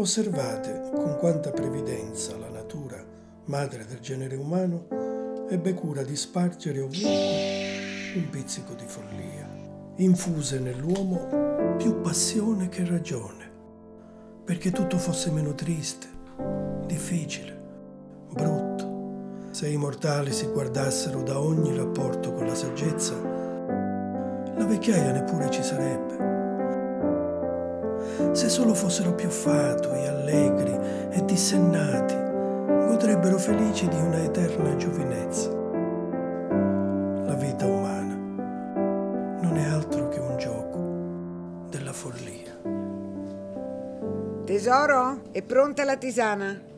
Osservate con quanta previdenza la natura, madre del genere umano, ebbe cura di spargere ovunque un pizzico di follia. Infuse nell'uomo più passione che ragione, perché tutto fosse meno triste, difficile, brutto. Se i mortali si guardassero da ogni rapporto con la saggezza, la vecchiaia neppure ci sarebbe. Se solo fossero più fatui, allegri e dissennati, godrebbero felici di una eterna giovinezza. La vita umana non è altro che un gioco della follia. Tesoro, è pronta la tisana.